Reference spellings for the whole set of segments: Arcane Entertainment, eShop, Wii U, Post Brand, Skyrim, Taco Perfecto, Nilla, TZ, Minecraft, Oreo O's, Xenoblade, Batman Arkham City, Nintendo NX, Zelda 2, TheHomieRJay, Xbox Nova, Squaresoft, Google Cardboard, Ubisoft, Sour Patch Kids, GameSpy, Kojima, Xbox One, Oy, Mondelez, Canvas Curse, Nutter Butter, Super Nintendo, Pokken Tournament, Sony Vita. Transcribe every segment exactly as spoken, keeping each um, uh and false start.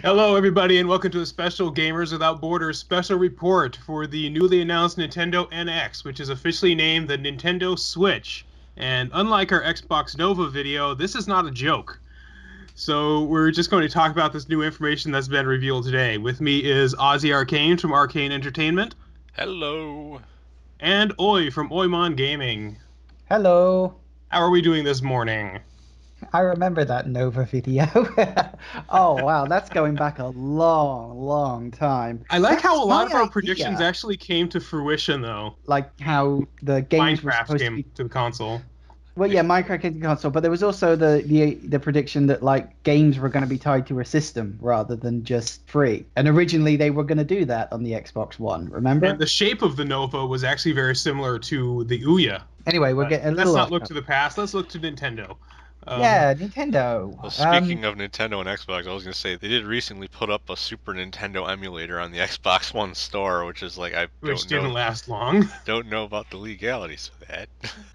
Hello, everybody, and welcome to a special Gamers Without Borders special report for the newly announced Nintendo N X, which is officially named the Nintendo Switch. And unlike our Xbox Nova video, this is not a joke. So we're just going to talk about this new information that's been revealed today. With me is Ozzie Arcane from Arcane Entertainment. Hello. And Oy from Oymon Gaming. Hello. How are we doing this morning? I remember that Nova video. Oh, wow, that's going back a long, long time. I like that's how a lot of our idea. predictions actually came to fruition, though. Like how the games Minecraft were supposed came to, be... to the console. Well, yeah, Minecraft came to the console, but there was also the, the, the prediction that, like, games were going to be tied to a system rather than just free. And originally they were going to do that on the Xbox One, remember? And the shape of the Nova was actually very similar to the Ouya. Anyway, we're getting a little... Let's not look to the past, let's look to Nintendo. Um, yeah, Nintendo. Well, speaking um, of Nintendo and Xbox, I was going to say, they did recently put up a Super Nintendo emulator on the Xbox One store, which is like, I which don't didn't know, last long. Don't know about the legalities of that.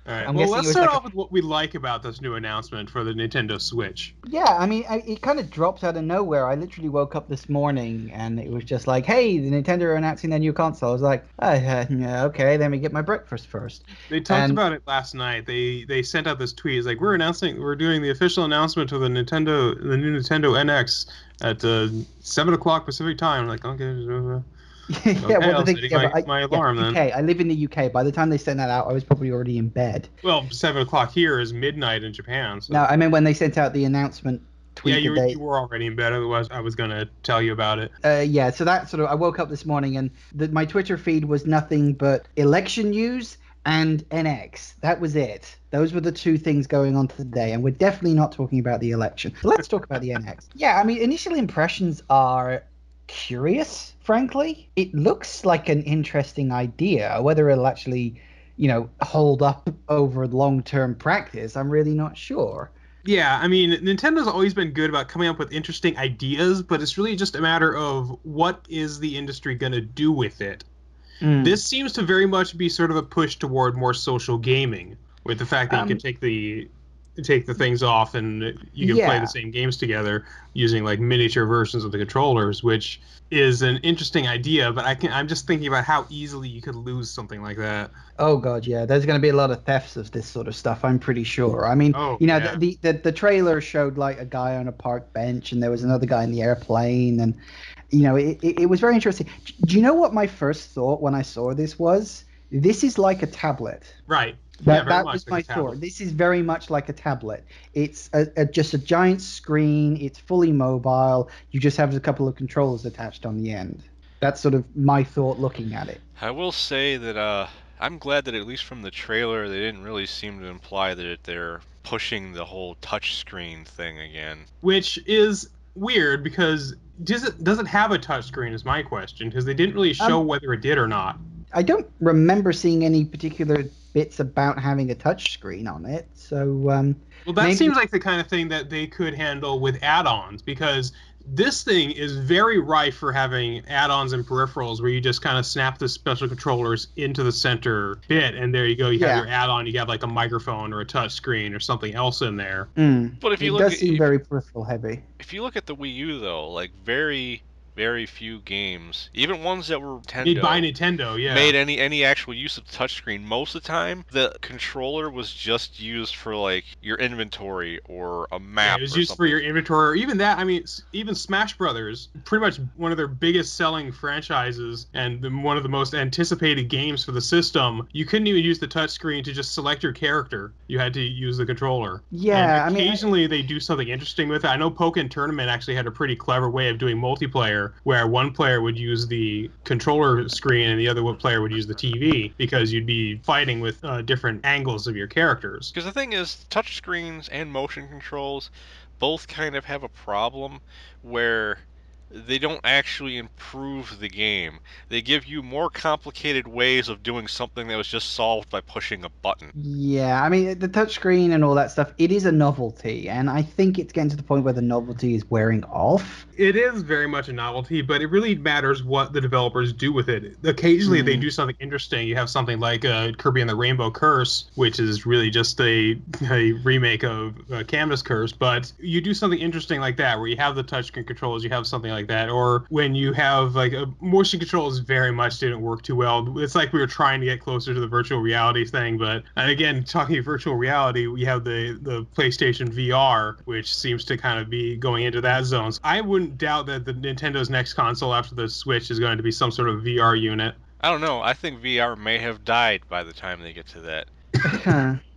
All right, I'm well, let's start like off a... with what we like about this new announcement for the Nintendo Switch. Yeah, I mean, I, it kind of dropped out of nowhere. I literally woke up this morning, and it was just like, hey, the Nintendo are announcing their new console. I was like, oh, uh, yeah, okay, let me get my breakfast first. They talked and... about it last night. They they sent out this tweet. It's like, we're announcing... We're doing the official announcement of the Nintendo, the new Nintendo N X at uh, seven o'clock Pacific time. Like, okay, okay yeah, well, I was hitting my, I, my alarm yeah, then. Okay, I live in the U K. By the time they sent that out, I was probably already in bed. Well, seven o'clock here is midnight in Japan. So. No, I mean when they sent out the announcement. Tweet yeah, you, the date. you were already in bed. Otherwise, I was gonna tell you about it. Uh, yeah, so that sort of I woke up this morning and the, my Twitter feed was nothing but election news. And N X. That was it. Those were the two things going on today, and we're definitely not talking about the election. So let's talk about the N X. Yeah, I mean, initial impressions are curious, frankly. It looks like an interesting idea. Whether it'll actually, you know, hold up over long-term practice, I'm really not sure. Yeah, I mean, Nintendo's always been good about coming up with interesting ideas, but it's really just a matter of what is the industry going to do with it. Mm. This seems to very much be sort of a push toward more social gaming, with the fact that um, you can take the take the things off and you can yeah. play the same games together using like miniature versions of the controllers, which is an interesting idea. But I can I'm just thinking about how easily you could lose something like that. Oh god, yeah, there's going to be a lot of thefts of this sort of stuff. I'm pretty sure. I mean, oh, you know, yeah. the, the the trailer showed like a guy on a park bench, and there was another guy in the airplane, and. You know, it, it, it was very interesting. Do you know what my first thought when I saw this was? This is like a tablet. Right. That, yeah, that was my thought. This is very much like a tablet. It's a, a, just a giant screen. It's fully mobile. You just have a couple of controllers attached on the end. That's sort of my thought looking at it. I will say that uh, I'm glad that at least from the trailer, they didn't really seem to imply that they're pushing the whole touch screen thing again. Which is weird because... Does it, does it have a touchscreen is my question, because they didn't really show um, whether it did or not. I don't remember seeing any particular bits about having a touchscreen on it. So, um, well, that maybe... seems like the kind of thing that they could handle with add-ons, because this thing is very rife for having add-ons and peripherals where you just kind of snap the special controllers into the center bit, and there you go. You yeah. have your add-on. You have like a microphone or a touchscreen or something else in there. Mm. But if you it look does at, seem if, very peripheral heavy. If you look at the Wii U, though, like very, very few games, even ones that were Nintendo, made by Nintendo, yeah, made any any actual use of touchscreen. Most of the time, the controller was just used for like your inventory or a map. Yeah, it was or used something. for your inventory, or even that. I mean, even Smash Brothers, pretty much one of their biggest selling franchises and one of the most anticipated games for the system. You couldn't even use the touchscreen to just select your character. You had to use the controller. Yeah, and occasionally I mean, I... they do something interesting with it. I know Pokken Tournament actually had a pretty clever way of doing multiplayer, where one player would use the controller screen and the other player would use the T V, because you'd be fighting with uh, different angles of your characters. Because the thing is, touch screens and motion controls both kind of have a problem where they don't actually improve the game. They give you more complicated ways of doing something that was just solved by pushing a button. Yeah, I mean, the touchscreen and all that stuff, it is a novelty, and I think it's getting to the point where the novelty is wearing off. It is very much a novelty, but it really matters what the developers do with it. Occasionally, mm. they do something interesting. You have something like uh, Kirby and the Rainbow Curse, which is really just a, a remake of uh, Canvas Curse, but you do something interesting like that, where you have the touchscreen controls, you have something like like that, or when you have like a motion controls very much didn't work too well. It's like we were trying to get closer to the virtual reality thing, but and again, talking virtual reality, we have the the PlayStation V R, which seems to kind of be going into that zone. So I wouldn't doubt that the Nintendo's next console after the Switch is going to be some sort of V R unit. I don't know. I think V R may have died by the time they get to that.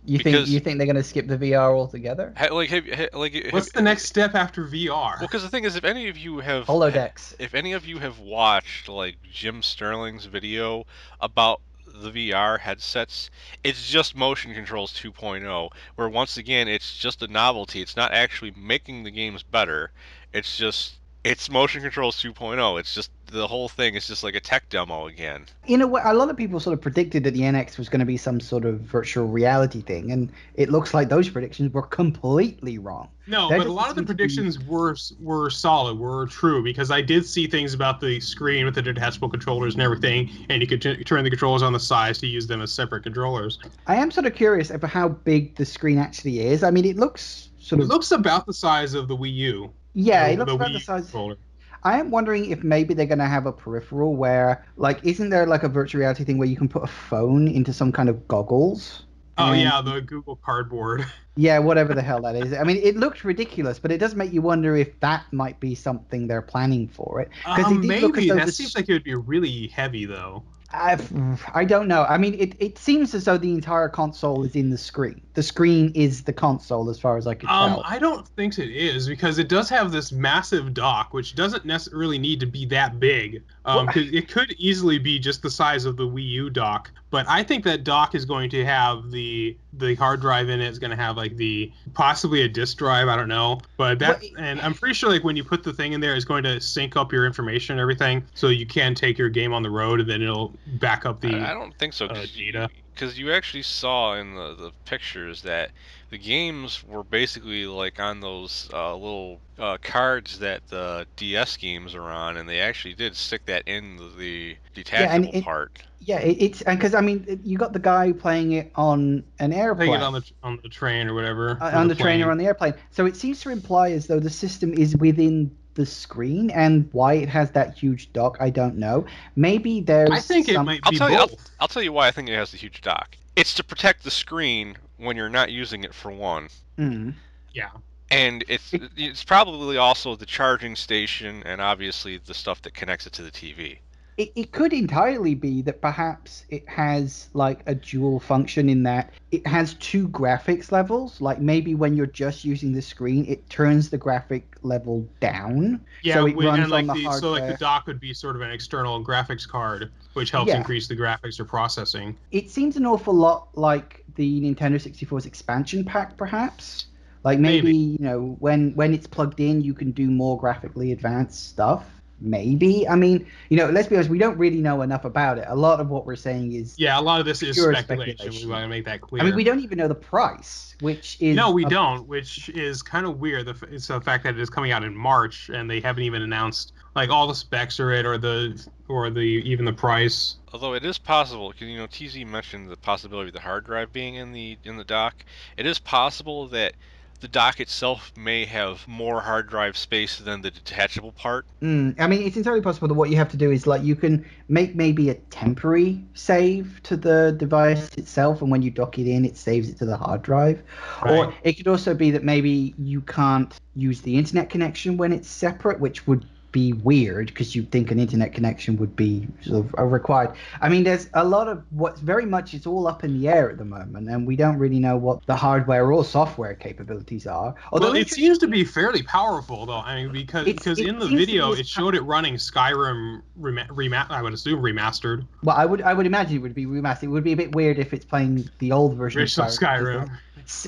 You because, think you think they're going to skip the V R altogether? Like, have, like what's have, the next step after V R? Well, because the thing is, if any of you have holodecks, if any of you have watched like Jim Sterling's video about the V R headsets, it's just motion controls two point oh, where once again it's just a novelty. It's not actually making the games better. It's just it's motion controls two point oh. It's just the whole thing is just like a tech demo again. In a way, a lot of people sort of predicted that the N X was going to be some sort of virtual reality thing, and it looks like those predictions were completely wrong. No, that but a lot of the predictions be... were were solid, were true, because I did see things about the screen with the detachable controllers and everything, and you could t turn the controllers on the sides to use them as separate controllers. I am sort of curious about how big the screen actually is. I mean, it looks sort it of... It looks about the size of the Wii U. Yeah, it looks about the size... Controller. I am wondering if maybe they're going to have a peripheral where, like, isn't there, like, a virtual reality thing where you can put a phone into some kind of goggles? Oh, and... yeah, the Google Cardboard. Yeah, whatever the hell that is. I mean, it looks ridiculous, but it does make you wonder if that might be something they're planning for it. Um, maybe. That the... seems like it would be really heavy, though. I've, I don't know. I mean, it, it seems as though the entire console is in the screen. The screen is the console as far as I can um, tell. I don't think it is, because it does have this massive dock, which doesn't necessarily need to be that big. Um, well, it could easily be just the size of the Wii U dock, but I think that dock is going to have the the hard drive in it. It's going to have like the possibly a disk drive. I don't know, but that well, and I'm pretty sure like when you put the thing in there, it's going to sync up your information and everything, so you can take your game on the road and then it'll back up the. I don't think so, because uh, you actually saw in the the pictures that the games were basically like on those uh, little uh, cards that the D S games are on, and they actually did stick that in the, the detachable yeah, it, part. Yeah, it, it's because I mean it, you got the guy playing it on an airplane, playing it on the on the train or whatever, uh, on the, the train or on the airplane. So it seems to imply as though the system is within the screen, and why it has that huge dock, I don't know. Maybe there's. I think some... it might be I'll tell both. You, I'll, I'll tell you why I think it has the huge dock. It's to protect the screen when you're not using it, for one. Mm. Yeah. And it's it's probably also the charging station and obviously the stuff that connects it to the T V. It, it could entirely be that perhaps it has like a dual function in that it has two graphics levels. Like maybe when you're just using the screen, it turns the graphic level down. Yeah, so it when, runs and like on the, the so like the dock would be sort of an external graphics card, which helps yeah. increase the graphics or processing. It seems an awful lot like the Nintendo sixty-four's expansion pack, perhaps. Like maybe, maybe. you know, when when it's plugged in, you can do more graphically advanced stuff. Maybe. I mean, you know, let's be honest, we don't really know enough about it. A lot of what we're saying is... Yeah, a lot of this is speculation. speculation. We want to make that clear. I mean, we don't even know the price, which is... No, we don't, which is kind of weird. It's the fact that it is coming out in March, and they haven't even announced, like, all the specs are it, or the... or the even the price. Although it is possible, because you know T Z mentioned the possibility of the hard drive being in the in the dock. It is possible that the dock itself may have more hard drive space than the detachable part. Mm, I mean, it's entirely possible that what you have to do is like you can make maybe a temporary save to the device itself, and when you dock it in, it saves it to the hard drive. Right. Or it could also be that maybe you can't use the internet connection when it's separate, which would be weird because you'd think an internet connection would be sort of required. I mean, there's a lot of what's very much it's all up in the air at the moment, and we don't really know what the hardware or software capabilities are. Although well, it seems to be fairly powerful, though. I mean, because because in the video it showed it running Skyrim rem rema I would assume remastered. Well, I would I would imagine it would be remastered. It would be a bit weird if it's playing the old version of Skyrim.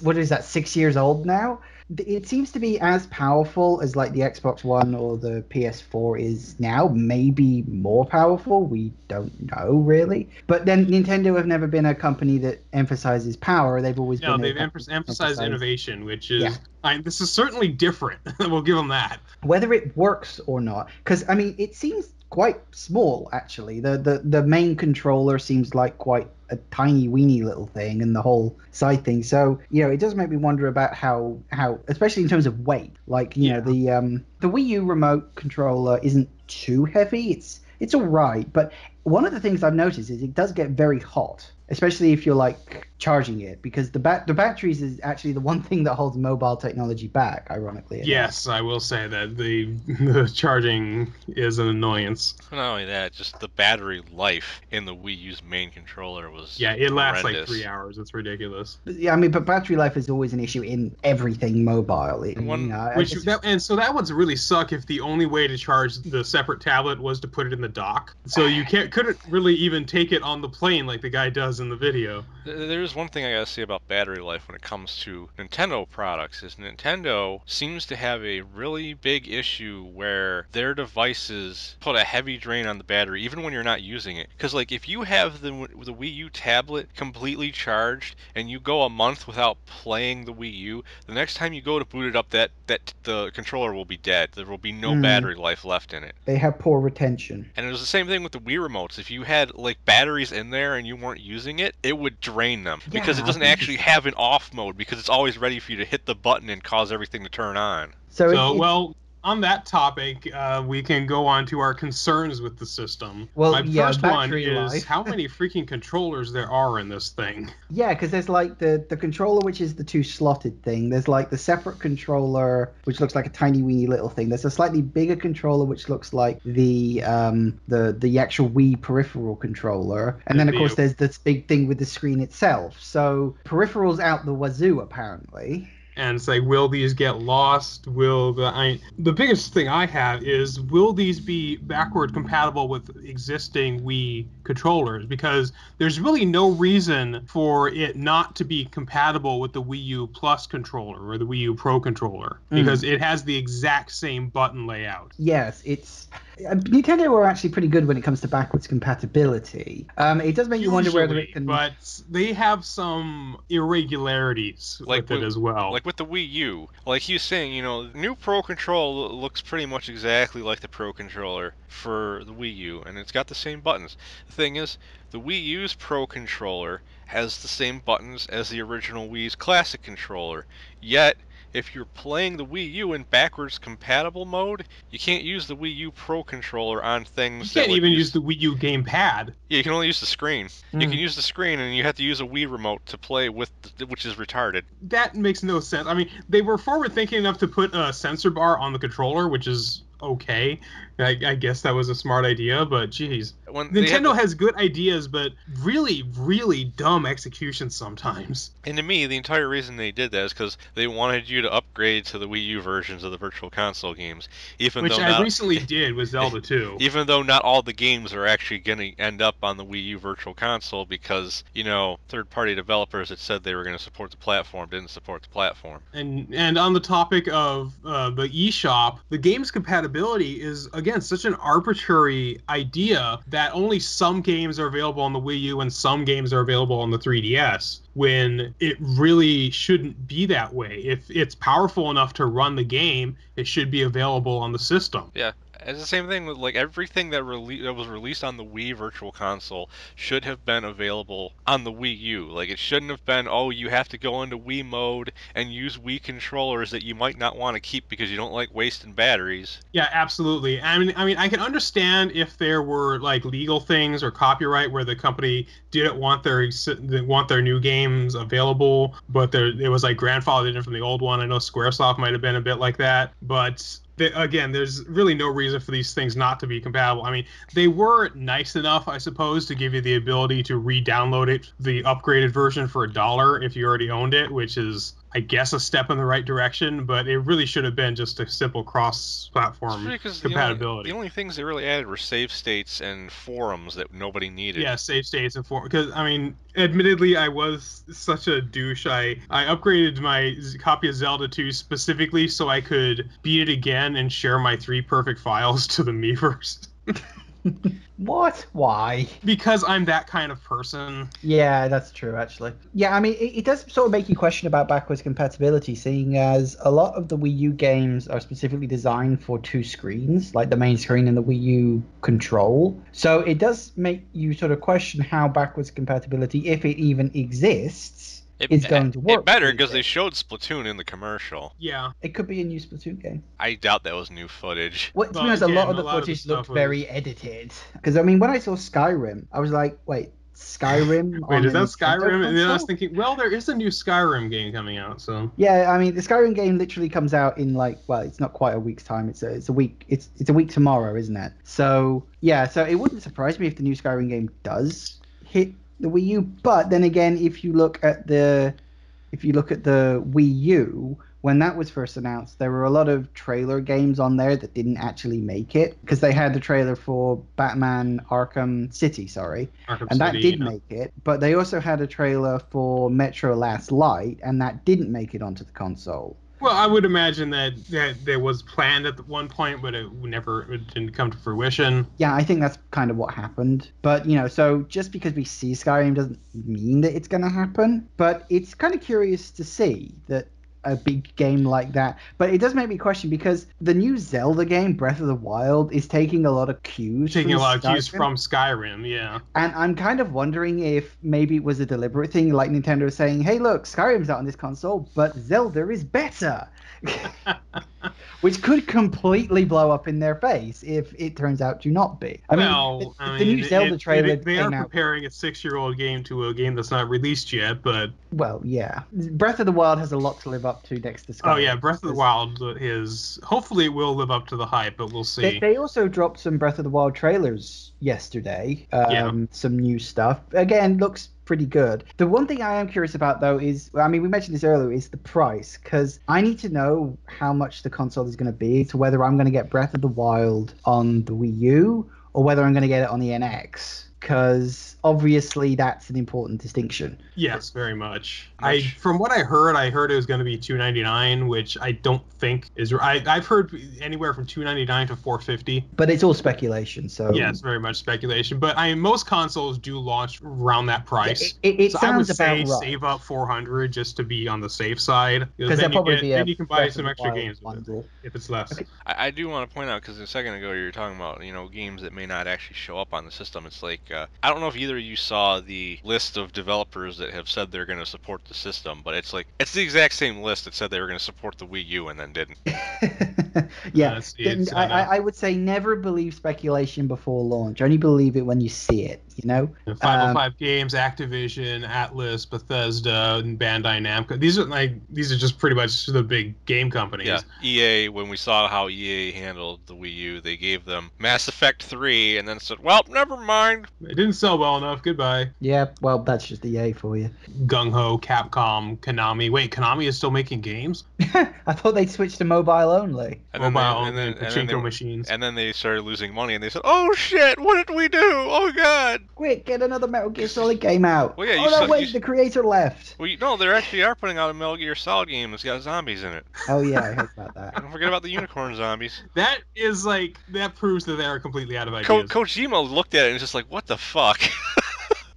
What is that? Six years old now? it seems to be as powerful as like the Xbox One or the P S four is now, maybe more powerful, we don't know really. But then Nintendo have never been a company that emphasizes power. They've always no, been they've em- emphasized, emphasized innovation, which is yeah. I, this is certainly different. We'll give them that, whether it works or not, because I mean it seems quite small actually. The the the main controller seems like quite a tiny weeny little thing, and the whole side thing, so you know it does make me wonder about how how especially in terms of weight, like you yeah. know the um the Wii U remote controller isn't too heavy. It's it's all right, but one of the things I've noticed is it does get very hot, especially if you're like charging it, because the bat the batteries is actually the one thing that holds mobile technology back, ironically enough. Yes, I will say that the, the charging is an annoyance. Not only that, just the battery life in the Wii U's main controller was yeah, it lasts horrendous. Like three hours. It's ridiculous. But, yeah, I mean, but battery life is always an issue in everything mobile. It, one, you know, which just... that, and so that would really suck if the only way to charge the separate tablet was to put it in the dock. So you can't couldn't really even take it on the plane like the guy does in the video. There's one thing I gotta say about battery life when it comes to Nintendo products is Nintendo seems to have a really big issue where their devices put a heavy drain on the battery even when you're not using it. Because like if you have the, the Wii U tablet completely charged and you go a month without playing the Wii U, the next time you go to boot it up, that, that the controller will be dead. There will be no mm. battery life left in it. They have poor retention. And it was the same thing with the Wii remote. If you had like batteries in there and you weren't using it, it would drain them yeah, because it doesn't actually have an off mode, because it's always ready for you to hit the button and cause everything to turn on. So, so it, well, on that topic, uh, we can go on to our concerns with the system. Well, my yeah, first one is life. How many freaking controllers there are in this thing. Yeah, because there's like the, the controller, which is the two slotted thing. There's like the separate controller, which looks like a tiny weeny little thing. There's a slightly bigger controller, which looks like the um the, the actual Wii peripheral controller. And, and then, of the, course, there's this big thing with the screen itself. So peripherals out the wazoo, apparently. And it's like, will these get lost? Will the I, the biggest thing I have is, will these be backward compatible with existing Wii controllers? Because there's really no reason for it not to be compatible with the Wii U Plus controller or the Wii U Pro controller, because mm. it has the exact same button layout. Yes, it's... Nintendo were actually pretty good when it comes to backwards compatibility. Um, it does make Usually, you wonder whether it can... but they have some irregularities like with it with, as well. Like with the Wii U. Like he was saying, you know, new Pro Control looks pretty much exactly like the Pro Controller for the Wii U, and it's got the same buttons. The thing is, the Wii U's Pro Controller has the same buttons as the original Wii's Classic Controller, yet... if you're playing the Wii U in backwards compatible mode, you can't use the Wii U Pro controller on things that... You can't that even use... use the Wii U gamepad. Yeah, you can only use the screen. Mm. You can use the screen, and you have to use a Wii remote to play with, the, which is retarded. That makes no sense. I mean, they were forward-thinking enough to put a sensor bar on the controller, which is... okay, I, I guess that was a smart idea, but geez, when Nintendo to... has good ideas, but really, really dumb execution sometimes. And to me, the entire reason they did that is because they wanted you to upgrade to the Wii U versions of the Virtual Console games, even which though I not... recently did with Zelda two. Even though not all the games are actually going to end up on the Wii U Virtual Console, because you know third-party developers that said they were going to support the platform didn't support the platform. And and on the topic of uh, the eShop, the game's compatibility is again such an arbitrary idea that only some games are available on the Wii U and some games are available on the three D S, when it really shouldn't be that way. If it's powerful enough to run the game, it should be available on the system. Yeah. It's the same thing with, like, everything that, rele- that was released on the Wii Virtual Console should have been available on the Wii U. Like, it shouldn't have been, oh, you have to go into Wii mode and use Wii controllers that you might not want to keep because you don't like wasting batteries. Yeah, absolutely. I mean, I mean, I can understand if there were, like, legal things or copyright where the company didn't want their want their new games available, but there, it was, like, grandfathered in from the old one. I know Squaresoft might have been a bit like that, but... again, there's really no reason for these things not to be compatible. I mean, they were nice enough, I suppose, to give you the ability to re-download it, the upgraded version, for a dollar if you already owned it, which is I guess, a step in the right direction, but it really should have been just a simple cross-platform compatibility. The only, the only things they really added were save states and forums that nobody needed. Yeah, save states and forums. Because, I mean, admittedly, I was such a douche. I, I upgraded my copy of Zelda two specifically so I could beat it again and share my three perfect files to the Miiverse. What? Why? Because I'm that kind of person. Yeah, that's true, actually. Yeah, I mean, it, it does sort of make you question about backwards compatibility, seeing as a lot of the Wii U games are specifically designed for two screens, like the main screen and the Wii U control. So it does make you sort of question how backwards compatibility, if it even exists, It, it's going to work. It better, because they showed Splatoon in the commercial. Yeah. It could be a new Splatoon game. I doubt that was new footage. Well, to be honest, a lot of the footage looked very edited. Because, I mean, when I saw Skyrim, I was like, wait, Skyrim? Wait, is that Skyrim? And then I was thinking, well, there is a new Skyrim game coming out, so... Yeah, I mean, the Skyrim game literally comes out in, like, well, it's not quite a week's time. It's a, it's a week... It's, it's a week tomorrow, isn't it? So, yeah, so it wouldn't surprise me if the new Skyrim game does hit the Wii U, but then again, if you look at the if you look at the Wii U, when that was first announced, there were a lot of trailer games on there that didn't actually make it, because they had the trailer for Batman Arkham City, sorry, Arkham and that City, did yeah. make it, but they also had a trailer for Metro Last Light, and that didn't make it onto the console. Well, I would imagine that that there was planned at one point, but it never it didn't come to fruition. Yeah, I think that's kind of what happened. But, you know, so just because we see Skyrim doesn't mean that it's going to happen. But it's kind of curious to see that a big game like that. But it does make me question, because the new Zelda game, Breath of the Wild, is taking a lot of cues. Taking a lot Skyrim. of cues from Skyrim, yeah. And I'm kind of wondering if maybe it was a deliberate thing, like Nintendo saying, hey, look, Skyrim's out on this console, but Zelda is better. Which could completely blow up in their face if it turns out to not be. I well, mean, the, I the mean, new Zelda it, trailer. It, they are comparing out. a six-year-old game to a game that's not released yet, but... Well, yeah. Breath of the Wild has a lot to live up to next to Skyrim. Oh, yeah. Breath of the Wild is... Hopefully it will live up to the hype, but we'll see. They, they also dropped some Breath of the Wild trailers yesterday. Um, yeah. Some new stuff. Again, looks... pretty good. The one thing I am curious about, though, is, I mean, we mentioned this earlier, is the price, because I need to know how much the console is going to be to whether I'm going to get Breath of the Wild on the Wii U or whether I'm going to get it on the N X, because obviously that's an important distinction. Yes, very much. I, from what I heard, I heard it was going to be two ninety-nine, which I don't think is. I, I've heard anywhere from two ninety-nine to four fifty. But it's all speculation, so. Yes, very much speculation. But I mean, most consoles do launch around that price. It, it, it so sounds I would say about right. Save up four hundred just to be on the safe side, because then, then you can buy some extra games with it, if it's less. Okay. I, I do want to point out, because a second ago you were talking about, you know, games that may not actually show up on the system. It's like. Uh, I don't know if either of you saw the list of developers that have said they're going to support the system, but it's like, it's the exact same list that said they were going to support the Wii U and then didn't. Yeah, uh, it's, it's, uh, I, I would say never believe speculation before launch. Only believe it when you see it, you know? five oh five um, Games, Activision, Atlas, Bethesda, and Bandai Namco. These are like these are just pretty much the big game companies. Yeah. E A, when we saw how E A handled the Wii U, they gave them Mass Effect three and then said, well, never mind. It didn't sell well enough. Goodbye. Yeah, well, that's just E A for you. Gung-Ho, Capcom, Konami. Wait, Konami is still making games? I thought they switched to mobile only. And mobile then they, only, and then, pachinko and then machines. And then they started losing money, and they said, oh, shit, what did we do? Oh, God. Quick, get another Metal Gear Solid game out. Well, yeah, oh, no, saw, wait, you... the creator left. Well, you, no, they actually are putting out a Metal Gear Solid game that's got zombies in it. Oh, yeah, I heard about that. Don't forget about the unicorn zombies. That is, like, that proves that they are completely out of ideas. Ko- Kojima looked at it and was just like, what the fuck?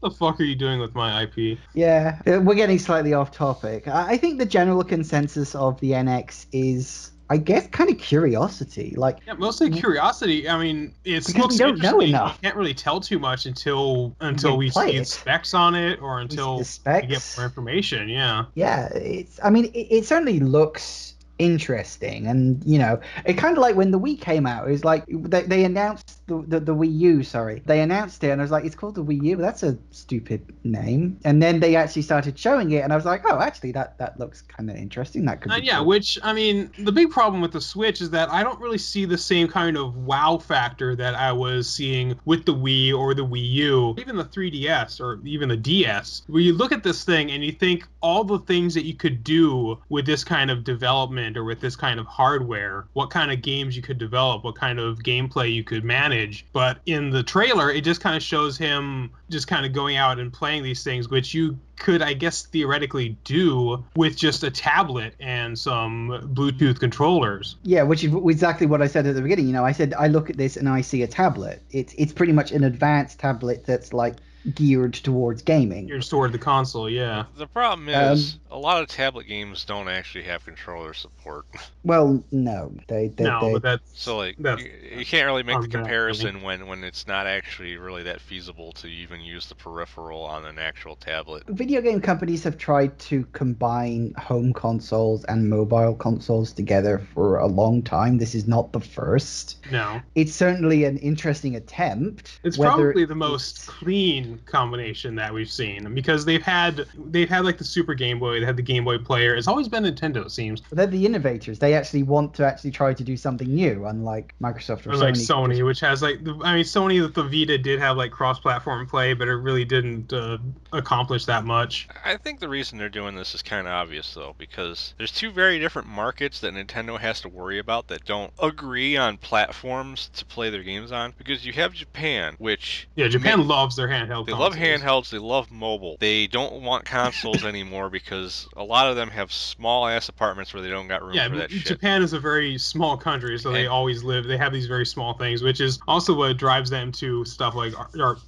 What the fuck are you doing with my I P? Yeah, we're getting slightly off topic. I think the general consensus of the N X is, I guess, kind of curiosity. Like, yeah, mostly curiosity. I mean, it's because we don't know enough. We can't really tell too much until until we see specs on it or until we get more information. Yeah. Yeah, it's. I mean, it, it certainly looks interesting. And, you know, it kind of like when the Wii came out, it was like they, they announced the, the the Wii U, sorry. They announced it and I was like, it's called the Wii U, but that's a stupid name. And then they actually started showing it and I was like, oh, actually, that, that looks kind of interesting. That could be uh, yeah, cool. Which, I mean, the big problem with the Switch is that I don't really see the same kind of wow factor that I was seeing with the Wii or the Wii U, even the three D S or even the D S, where you look at this thing and you think all the things that you could do with this kind of development or with this kind of hardware, what kind of games you could develop, what kind of gameplay you could manage. But in the trailer, it just kind of shows him just kind of going out and playing these things, which you could, I guess, theoretically do with just a tablet and some Bluetooth controllers. Yeah, which is exactly what I said at the beginning. You know, I said, I look at this and I see a tablet. It's, it's pretty much an advanced tablet that's like geared towards gaming. Geared toward the console, yeah. The problem is um, a lot of tablet games don't actually have controller support. Well, no. They, they, no, they, but that's... So, like, that's, you, you can't really make the comparison when, when it's not actually really that feasible to even use the peripheral on an actual tablet. Video game companies have tried to combine home consoles and mobile consoles together for a long time. This is not the first. No. It's certainly an interesting attempt. It's probably the most clean combination that we've seen, because they've had they've had like the Super Game Boy, they had the Game Boy Player. It's always been Nintendo, it seems. But they're the innovators. They actually want to actually try to do something new, unlike Microsoft or, or Sony. Like Sony, which has like the, I mean, Sony with the Vita did have like cross-platform play, but it really didn't uh, accomplish that much. I think the reason they're doing this is kind of obvious though, because there's two very different markets that Nintendo has to worry about that don't agree on platforms to play their games on. Because you have Japan, which yeah, Japan makes, loves their handheld. They consoles. love handhelds, they love mobile. They don't want consoles anymore because a lot of them have small-ass apartments where they don't got room yeah, for that Japan shit. Japan is a very small country, so and they always live, they have these very small things, which is also what drives them to stuff like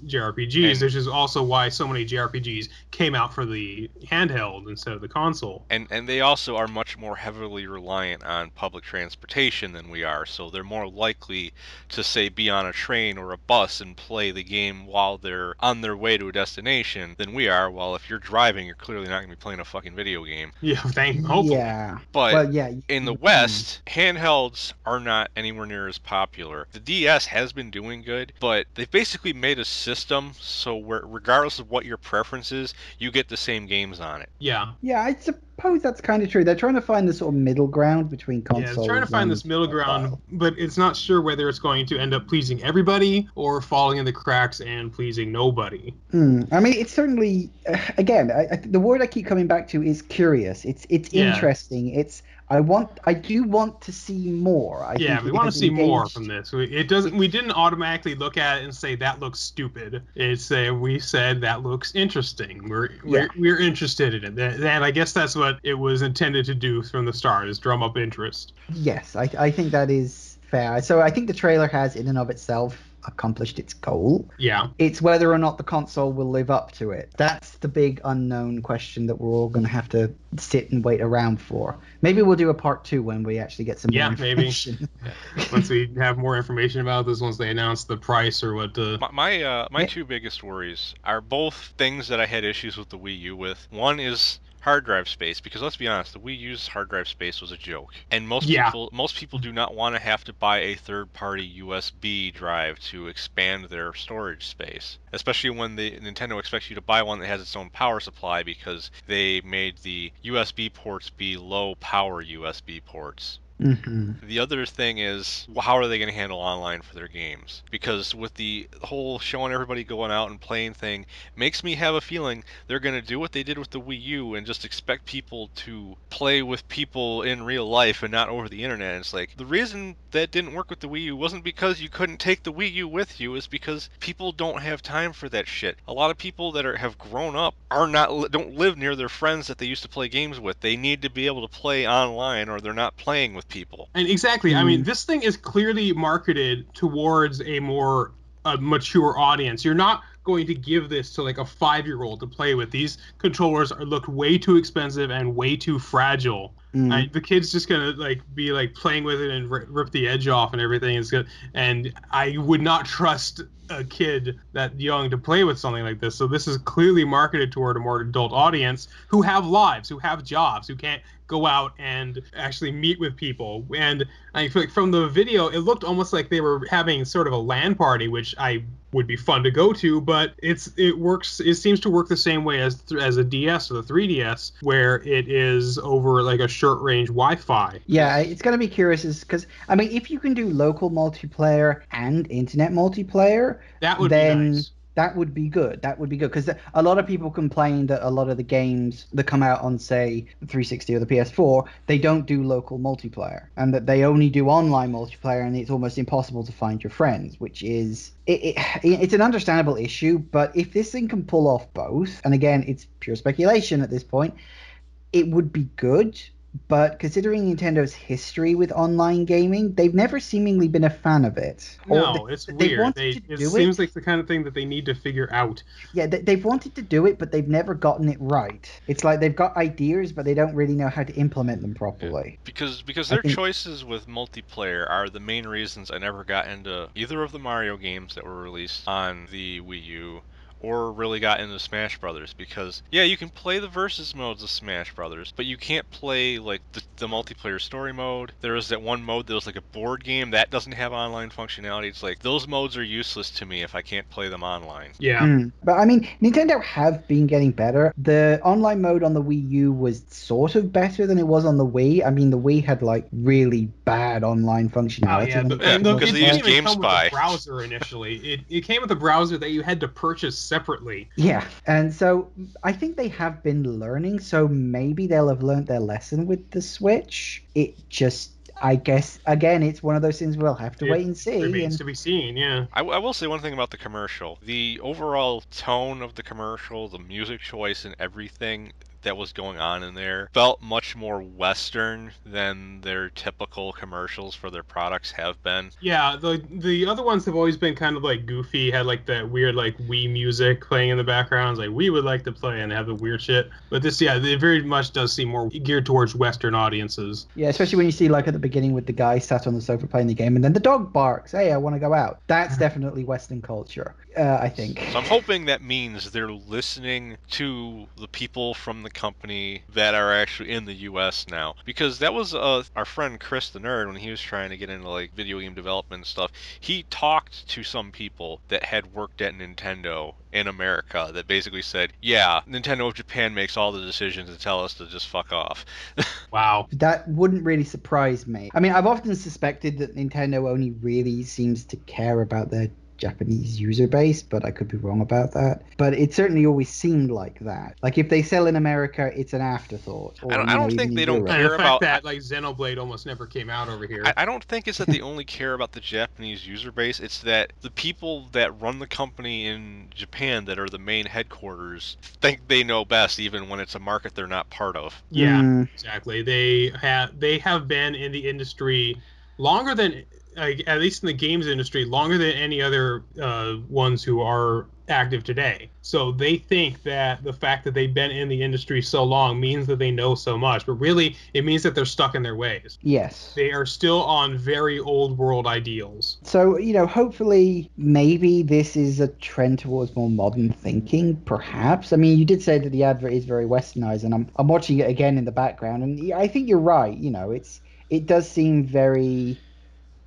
J R P Gs, which is also why so many J R P Gs came out for the handheld instead of the console. And, and they also are much more heavily reliant on public transportation than we are, so they're more likely to, say, be on a train or a bus and play the game while they're on their way to a destination than we are. Well, if you're driving, you're clearly not going to be playing a fucking video game. Yeah, thank hopefully. Yeah. But well, yeah, in the West, handhelds are not anywhere near as popular. The D S has been doing good, but they've basically made a system so where regardless of what your preference is, you get the same games on it. Yeah. Yeah, I suppose that's kind of true. They're trying to find this sort of middle ground between consoles. Yeah, they're trying to find this middle ground, but it's not sure whether it's going to end up pleasing everybody or falling in the cracks and pleasing nobody. Mm. I mean, it's certainly, again, I, I, the word I keep coming back to is curious. It's it's yeah. interesting. It's I want I do want to see more. I yeah, think we want to see engaged. more from this. We, it doesn't. We didn't automatically look at it and say that looks stupid. It's a, we said that looks interesting. We're we're, yeah. we're interested in it. And, and I guess that's what it was intended to do from the start, is drum up interest. Yes, I I think that is fair. So I think the trailer has, in and of itself, accomplished its goal. Yeah. It's whether or not the console will live up to it. That's the big unknown question that we're all going to have to sit and wait around for. Maybe we'll do a part two when we actually get some yeah, more information. Yeah, maybe. Once we have more information about this, once they announce the price or what the... My my, uh, my yeah. two biggest worries are both things that I had issues with the Wii U with. One is hard drive space, because let's be honest, the Wii U's hard drive space was a joke, and most yeah. people most people do not want to have to buy a third-party U S B drive to expand their storage space, especially when the Nintendo expects you to buy one that has its own power supply, because they made the U S B ports be low-power U S B ports. Mm-hmm. The other thing is, how are they going to handle online for their games? Because with the whole showing everybody going out and playing thing, makes me have a feeling they're going to do what they did with the Wii U and just expect people to play with people in real life and not over the internet. And it's like, the reason that didn't work with the Wii U wasn't because you couldn't take the Wii U with you, is because people don't have time for that shit. A lot of people that are, have grown up are not don't live near their friends that they used to play games with. They need to be able to play online, or they're not playing with people. And exactly, I mean, this thing is clearly marketed towards a more uh, mature audience. You're not going to give this to like a five-year-old to play with. These controllers are look way too expensive and way too fragile. Mm. I, the kid's just gonna like be like playing with it and rip the edge off and everything. It's good, and I would not trust a kid that young to play with something like this. So this is clearly marketed toward a more adult audience who have lives, who have jobs, who can't go out and actually meet with people. And I feel like from the video, it looked almost like they were having sort of a LAN party, which I would be fun to go to, but it's it works. It seems to work the same way as as a D S or the three D S, where it is over like a short range Wi-Fi. Yeah, it's going to be curious, is because I mean, if you can do local multiplayer and internet multiplayer, that would then be nice. That would be good. That would be good because a lot of people complain that a lot of the games that come out on, say, the three sixty or the P S four, they don't do local multiplayer and that they only do online multiplayer, and it's almost impossible to find your friends, which is it, it, it's an understandable issue. But if this thing can pull off both, and again, it's pure speculation at this point, it would be good. But considering Nintendo's history with online gaming, they've never seemingly been a fan of it. No, they, it's they weird. They, to it do seems it. like the kind of thing that they need to figure out. Yeah, they, they've wanted to do it, but they've never gotten it right. It's like they've got ideas, but they don't really know how to implement them properly. Yeah. Because because their think... choices with multiplayer are the main reasons I never got into either of the Mario games that were released on the Wii U, or really got into Smash Brothers, because yeah, you can play the versus modes of Smash Brothers, but you can't play like the, the multiplayer story mode. There is that one mode that was like a board game that doesn't have online functionality. It's like those modes are useless to me if I can't play them online. Yeah, mm. But I mean, Nintendo have been getting better. The online mode on the Wii U was sort of better than it was on the Wii. I mean, the Wii had like really bad online functionality. Oh, yeah, because yeah, the, they used GameSpy browser initially. it it came with a browser that you had to purchase separately. Yeah, and so I think they have been learning, so maybe they'll have learned their lesson with the Switch. It just, I guess, again, it's one of those things we'll have to it wait and see. Remains and... to be seen, yeah. I, I will say one thing about the commercial. The overall tone of the commercial, the music choice and everything that was going on in there felt much more Western than their typical commercials for their products have been. Yeah, the the other ones have always been kind of like goofy, had like that weird like Wii music playing in the background, like we would like to play, and have the weird shit. But this, yeah, it very much does seem more geared towards Western audiences. Yeah, especially when you see like at the beginning with the guy sat on the sofa playing the game, and then the dog barks, hey, I want to go out. That's definitely Western culture, uh, I think. So I'm hoping that means they're listening to the people from the company that are actually in the U S now, because that was uh, our friend Chris the Nerd, when he was trying to get into like video game development and stuff, he talked to some people that had worked at Nintendo in America that basically said, yeah, Nintendo of Japan makes all the decisions and tell us to just fuck off. Wow. That wouldn't really surprise me. I mean, I've often suspected that Nintendo only really seems to care about their Japanese user base, but I could be wrong about that. But it certainly always seemed like that. Like if they sell in America, it's an afterthought. Or, I don't, I don't know, think they don't Europe. care the fact about that. Like Xenoblade almost never came out over here. I, I don't think it's that they only care about the Japanese user base. It's that the people that run the company in Japan that are the main headquarters think they know best, even when it's a market they're not part of. Yeah, mm. exactly. They have they have been in the industry longer than. Like, at least in the games industry, longer than any other uh, ones who are active today. So they think that the fact that they've been in the industry so long means that they know so much, but really it means that they're stuck in their ways. Yes. They are still on very old world ideals. So, you know, hopefully maybe this is a trend towards more modern thinking, perhaps. I mean, you did say that the advert is very westernized, and I'm, I'm watching it again in the background, and I think you're right. You know, it's it does seem very...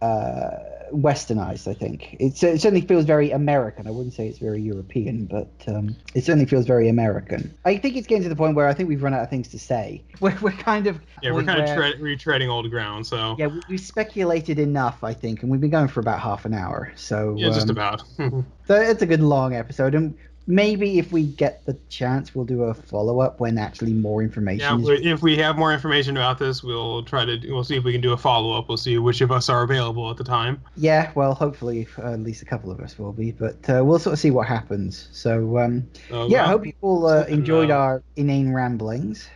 Uh, westernized, I think. It, it certainly feels very American. I wouldn't say it's very European, but um, it certainly feels very American. I think it's getting to the point where I think we've run out of things to say. We're, we're kind of... Yeah, we're kind of tre- retreading old ground, so... Yeah, we, we speculated enough, I think, and we've been going for about half an hour, so... Yeah, um, just about. So it's a good long episode, and... Maybe if we get the chance, we'll do a follow-up when actually more information. Yeah, is... if we have more information about this, we'll try to. We'll see if we can do a follow-up. We'll see which of us are available at the time. Yeah, well, hopefully uh, at least a couple of us will be, but uh, we'll sort of see what happens. So, um, uh, yeah, well, I hope you all uh, enjoyed uh, our inane ramblings.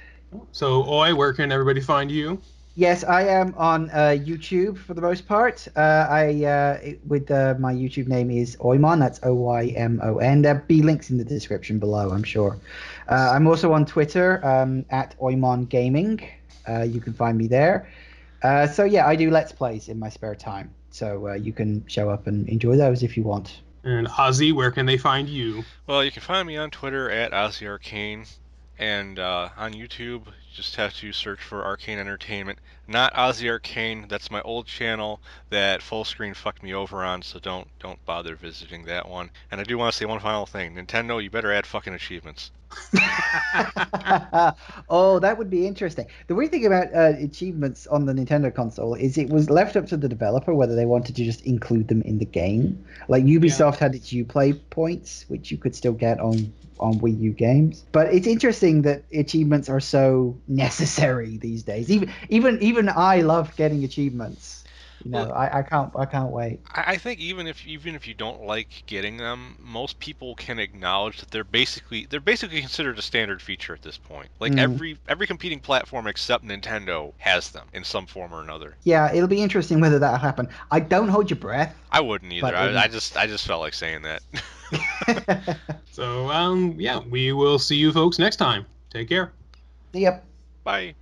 So, Oy, where can everybody find you? Yes, I am on uh, YouTube for the most part. Uh, I uh, it, with uh, my YouTube name is Oymon. That's O Y M O N. There'll be links in the description below, I'm sure. Uh, I'm also on Twitter um, at Oymon Gaming. Uh, you can find me there. Uh, so yeah, I do Let's Plays in my spare time. So uh, you can show up and enjoy those if you want. And Ozzie, where can they find you? Well, you can find me on Twitter at Ozzie Arcane, and uh, on YouTube, you just have to search for Arcane Entertainment. Not Ozzie Arcane, that's my old channel that full screen fucked me over on, so don't don't bother visiting that one. And I do want to say one final thing. Nintendo, you better add fucking achievements. Oh, that would be interesting. The weird thing about uh, achievements on the Nintendo console is it was left up to the developer whether they wanted to just include them in the game. Like Ubisoft yeah. had its Uplay points, which you could still get on on Wii U games. But it's interesting that achievements are so necessary these days. Even even even I love getting achievements. You know, well, I, I can't I can't wait. I think even if even if you don't like getting them, most people can acknowledge that they're basically they're basically considered a standard feature at this point. Like mm. every every competing platform except Nintendo has them in some form or another. Yeah, it'll be interesting whether that'll happen. I don't hold your breath. I wouldn't either. I, I just I just felt like saying that. So um yeah, we will see you folks next time. Take care. Yep. Bye.